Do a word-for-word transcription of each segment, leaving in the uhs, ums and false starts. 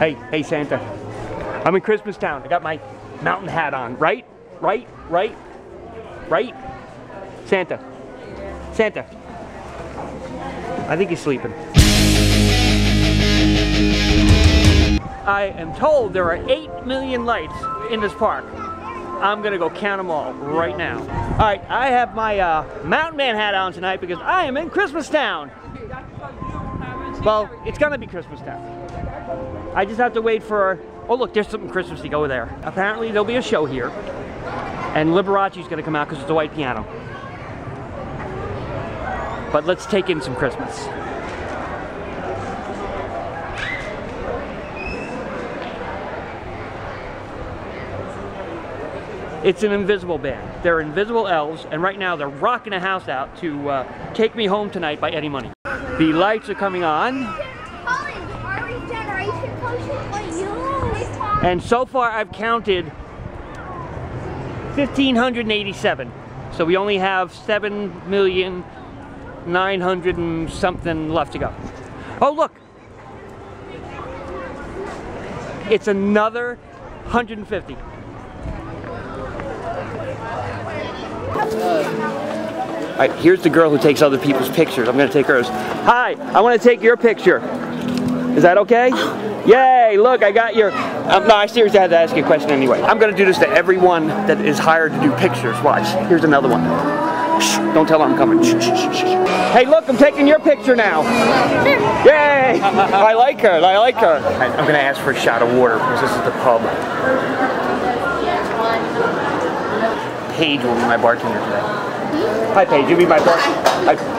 Hey, hey Santa. I'm in Christmas Town. I got my mountain hat on. Right? Right? Right? Right? Santa. Santa. I think he's sleeping. I am told there are eight million lights in this park. I'm gonna go count them all right now. All right, I have my uh, Mountain Man hat on tonight because I am in Christmas Town. Well, it's gonna be Christmas Town. I just have to wait for, oh look, there's something Christmassy go there. Apparently there'll be a show here and Liberace's gonna come out because it's a white piano. But let's take in some Christmas. It's an invisible band. They're invisible elves, and right now they're rocking a house out to uh, Take Me Home Tonight by Eddie Money. The lights are coming on. And so far I've counted one thousand five hundred eighty-seven. So we only have seven million nine hundred and something left to go. Oh look! It's another one hundred fifty. All right, here's the girl who takes other people's pictures. I'm gonna take hers. Hi, I want to take your picture. Is that okay? Yay! Look, I got your. Um, no, I seriously had to ask you a question anyway. I'm gonna do this to everyone that is hired to do pictures. Watch. Here's another one. Shh, don't tell her I'm coming. Shh, shh, shh, shh. Hey, look, I'm taking your picture now. Yay! I like her. I like her. Right, I'm gonna ask for a shot of water because this is the pub. Paige will be my bartender today. Hi Paige, you'll be my bartender.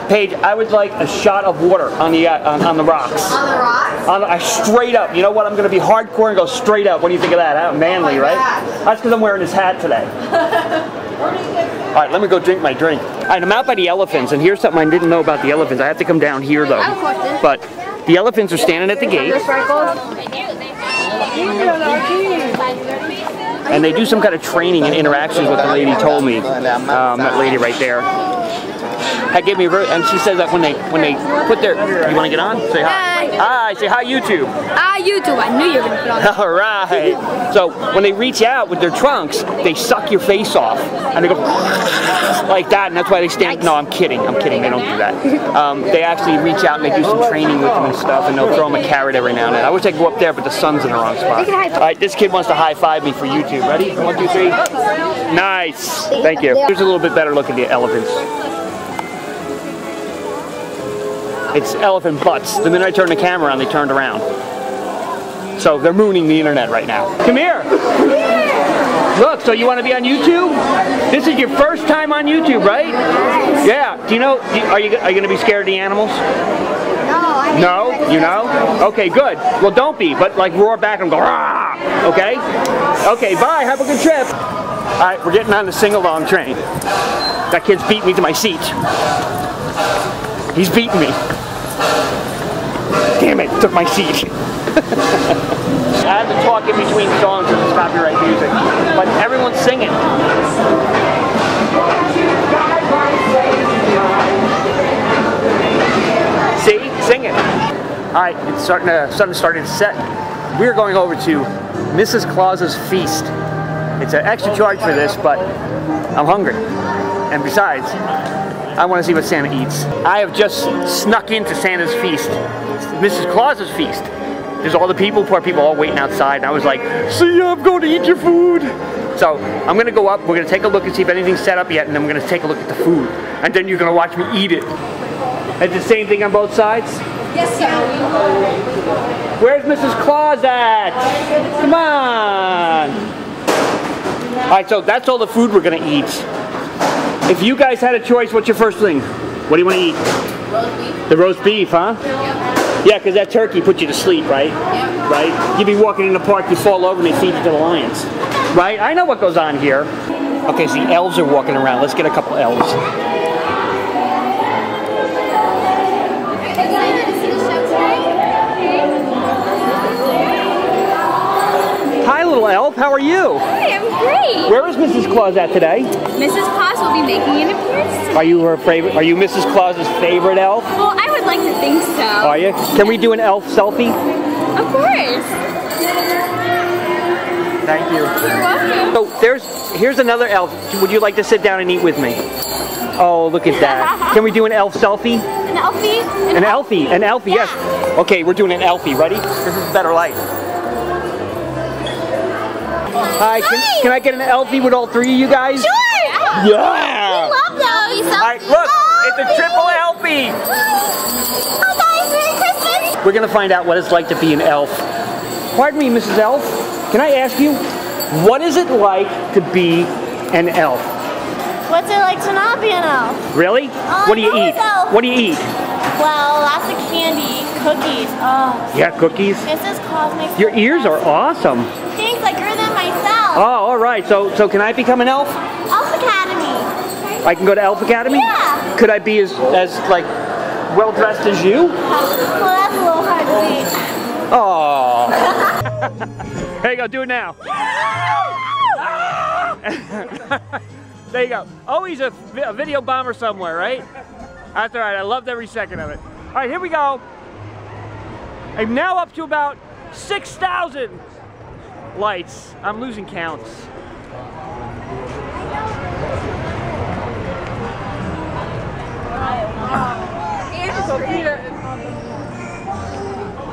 Paige, I would like a shot of water on the uh, on, on the rocks. On the rocks? On the, uh, straight up. You know what? I'm going to be hardcore and go straight up. What do you think of that? How manly, oh right? Gosh. That's because I'm wearing this hat today. All right, let me go drink my drink. All right, I'm out by the elephants, and here's something I didn't know about the elephants. I have to come down here though. But the elephants are standing at the gate. And they do some kind of training and interactions with the lady told me, um, that lady right there. That gave me, and she says that when they when they put their, you want to get on? Say hi. Hi, hi. Say hi YouTube. Hi YouTube, I knew you were going to put on. All right. So when they reach out with their trunks, they suck your face off. And they go like that, and that's why they stand, no I'm kidding, I'm kidding, they don't do that. Um, they actually reach out and they do some training with them and stuff, and they'll throw them a carrot every now and then. I wish I could go up there, but the sun's in the wrong spot. All right, this kid wants to high-five me for YouTube. Ready? One, two, three. Nice. Thank you. Here's a little bit better look at the elephants. It's elephant butts. The minute I turned the camera on, they turned around. So they're mooning the internet right now. Come here! Look, so you want to be on YouTube? This is your first time on YouTube, right? Yeah. Do you know, are you, are you going to be scared of the animals? No, I No? You know? Okay, good. Well, don't be, but like roar back and go, rah! Okay? Okay, bye, have a good trip. All right, we're getting on the sing-along train. That kid's beat me to my seat. He's beating me. Damn it, took my seat. I had to talk in between songs because it's copyright music. But everyone's singing. See? Singing. Alright, it's starting to, something started to set. We're going over to Missus Claus's Feast. It's an extra charge for this, but I'm hungry. And besides, I want to see what Santa eats. I have just snuck into Santa's Feast. Missus Claus's Feast. There's all the people, poor people all waiting outside, and I was like, see ya, I'm going to eat your food. So I'm going to go up, we're going to take a look and see if anything's set up yet, and then we're going to take a look at the food. And then you're going to watch me eat it. It's the same thing on both sides? Yes, sir. Where's Missus Claus at? Come on. All right, so that's all the food we're going to eat. If you guys had a choice, what's your first thing? What do you want to eat? Roast beef. The roast beef, huh? Yeah. Yeah, because that turkey put you to sleep, right? Yeah. Right? You'd be walking in the park, you fall over, and they feed you to the lions. Right? I know what goes on here. Okay, so the elves are walking around. Let's get a couple elves. Hi, little elf. How are you? Hi, I'm great. Where is Missus Claus at today? Missus Claus will be making an appearance today. Are you her favorite? Are you Missus Claus's favorite elf? Well, I would like to think so. Are you? Can we do an elf selfie? Of course. Thank you. You're welcome. So there's, here's another elf. Would you like to sit down and eat with me? Oh, look at that. Can we do an elf selfie? An elfie? An, an elfie. elfie. An elfie, yeah. Yes. Okay, we're doing an elfie. Ready? This is better light. Hi, can, can I get an elfie with all three of you guys? Sure. Yeah. yeah. We love the elfie selfie. All right, look. Oh, it's a triple elfie. Hi, guys. Merry Christmas. We're going to find out what it's like to be an elf. Pardon me, Missus Elf. Can I ask you, what is it like to be an elf? What's it like to not be an elf? Really? Uh, what do you eat? Elf. What do you eat? Well, lots of candy, cookies. Oh. Yeah, cookies. Missus Claus makes. Your ears are awesome. Thanks, I grew them myself. Oh, all right. So, so can I become an elf? Elf Academy. I can go to Elf Academy. Yeah. Could I be as as like well dressed as you? Well, that's a little hard to be. Oh. There you go, do it now. There you go. Always a, a video bomber somewhere, right? That's all right, I loved every second of it. All right, here we go. I'm now up to about six thousand lights. I'm losing counts.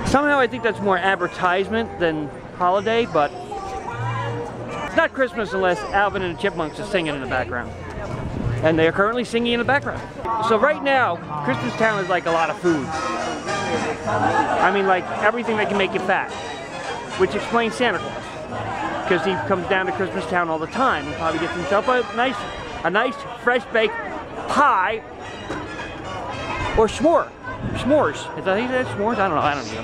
Somehow I think that's more advertisement than holiday, but it's not Christmas unless Alvin and the Chipmunks are singing in the background. And they are currently singing in the background. So right now, Christmas Town is like a lot of food. I mean, like everything that can make you fat, which explains Santa Claus. Because he comes down to Christmas Town all the time and probably gets himself a nice, a nice fresh baked pie or s'more. S'mores. Is that, is that s'mores? I don't know. I don't know.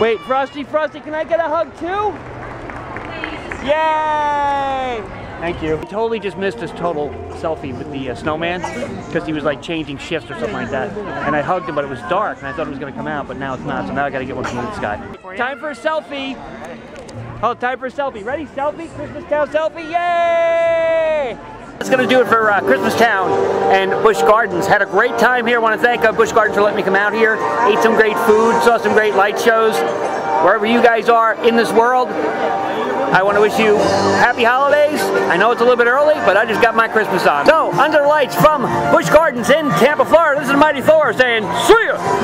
Wait, Frosty, Frosty, can I get a hug too? Please. Yay! Thank you. We totally just missed his total selfie with the uh, snowman because he was like changing shifts or something like that. And I hugged him, but it was dark and I thought it was going to come out, but now it's not. So now I got to get one from this guy. Time for a selfie. Oh, time for a selfie. Ready? Selfie? Christmas Town selfie? Yay! That's going to do it for uh, Christmas Town and Busch Gardens. Had a great time here. I want to thank uh, Busch Gardens for letting me come out here. Ate some great food, saw some great light shows. Wherever you guys are in this world, I want to wish you happy holidays. I know it's a little bit early, but I just got my Christmas on. So, under the lights from Busch Gardens in Tampa, Florida, this is Mighty Thor saying, see ya!